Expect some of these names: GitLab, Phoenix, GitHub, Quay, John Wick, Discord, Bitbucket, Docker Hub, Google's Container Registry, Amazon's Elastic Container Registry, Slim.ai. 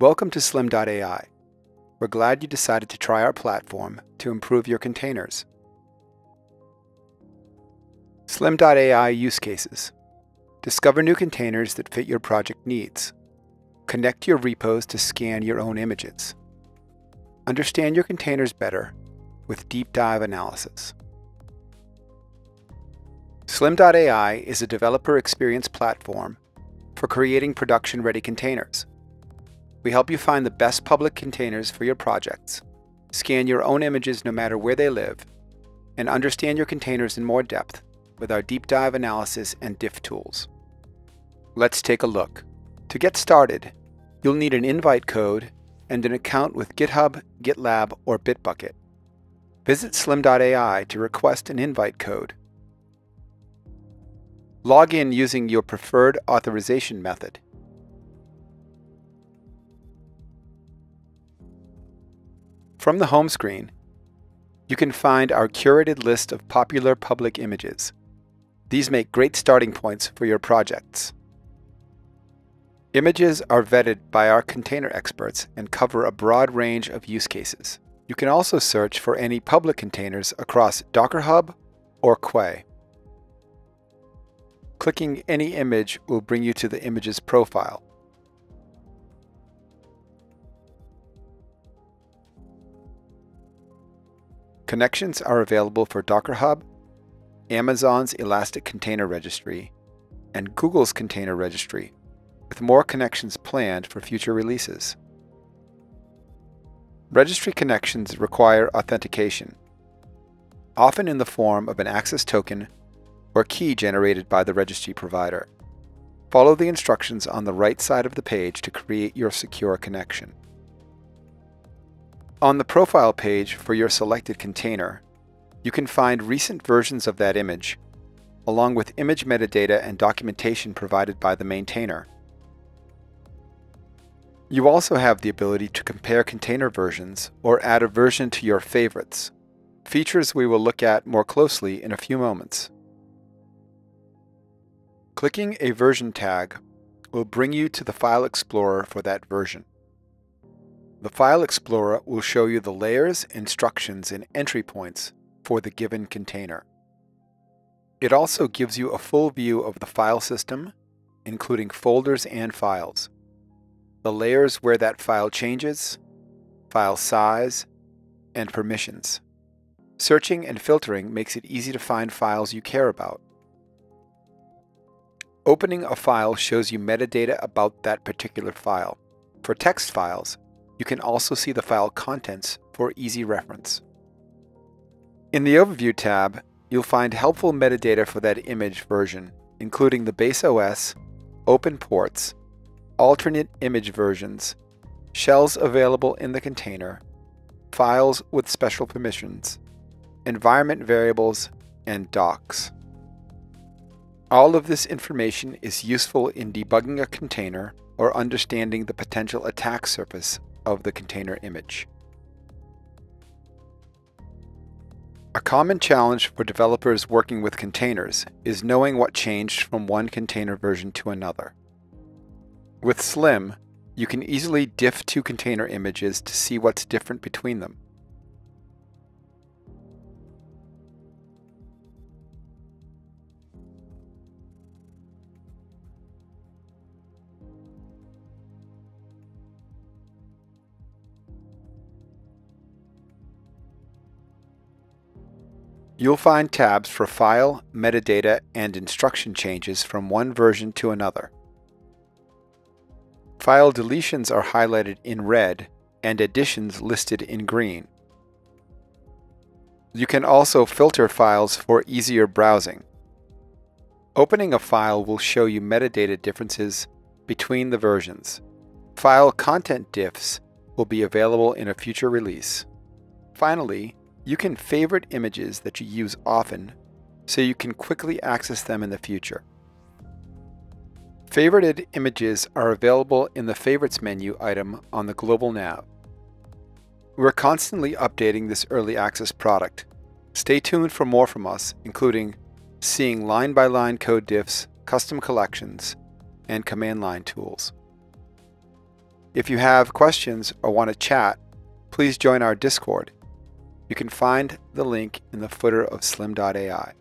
Welcome to Slim.ai. We're glad you decided to try our platform to improve your containers. Slim.ai use cases. Discover new containers that fit your project needs. Connect your repos to scan your own images. Understand your containers better with deep dive analysis. Slim.ai is a developer experience platform for creating production-ready containers. We help you find the best public containers for your projects, scan your own images no matter where they live, and understand your containers in more depth with our deep dive analysis and diff tools. Let's take a look. To get started, you'll need an invite code and an account with GitHub, GitLab, or Bitbucket. Visit Slim.ai to request an invite code. Log in using your preferred authorization method. From the home screen, you can find our curated list of popular public images. These make great starting points for your projects. Images are vetted by our container experts and cover a broad range of use cases. You can also search for any public containers across Docker Hub or Quay. Clicking any image will bring you to the image's profile. Connections are available for Docker Hub, Amazon's Elastic Container Registry, and Google's Container Registry, with more connections planned for future releases. Registry connections require authentication, often in the form of an access token or key generated by the registry provider. Follow the instructions on the right side of the page to create your secure connection. On the profile page for your selected container, you can find recent versions of that image, along with image metadata and documentation provided by the maintainer. You also have the ability to compare container versions or add a version to your favorites, features we will look at more closely in a few moments. Clicking a version tag will bring you to the File Explorer for that version. The File Explorer will show you the layers, instructions, and entry points for the given container. It also gives you a full view of the file system, including folders and files, the layers where that file changes, file size, and permissions. Searching and filtering makes it easy to find files you care about. Opening a file shows you metadata about that particular file. For text files, you can also see the file contents for easy reference. In the Overview tab, you'll find helpful metadata for that image version, including the base OS, open ports, alternate image versions, shells available in the container, files with special permissions, environment variables, and docs. All of this information is useful in debugging a container or understanding the potential attack surface of the container image. A common challenge for developers working with containers is knowing what changed from one container version to another. With Slim, you can easily diff two container images to see what's different between them. You'll find tabs for file, metadata, and instruction changes from one version to another. File deletions are highlighted in red and additions listed in green. You can also filter files for easier browsing. Opening a file will show you metadata differences between the versions. File content diffs will be available in a future release. Finally, you can favorite images that you use often, so you can quickly access them in the future. Favorited images are available in the Favorites menu item on the global nav. We're constantly updating this early access product. Stay tuned for more from us, including seeing line-by-line code diffs, custom collections, and command line tools. If you have questions or want to chat, please join our Discord. You can find the link in the footer of Slim.ai.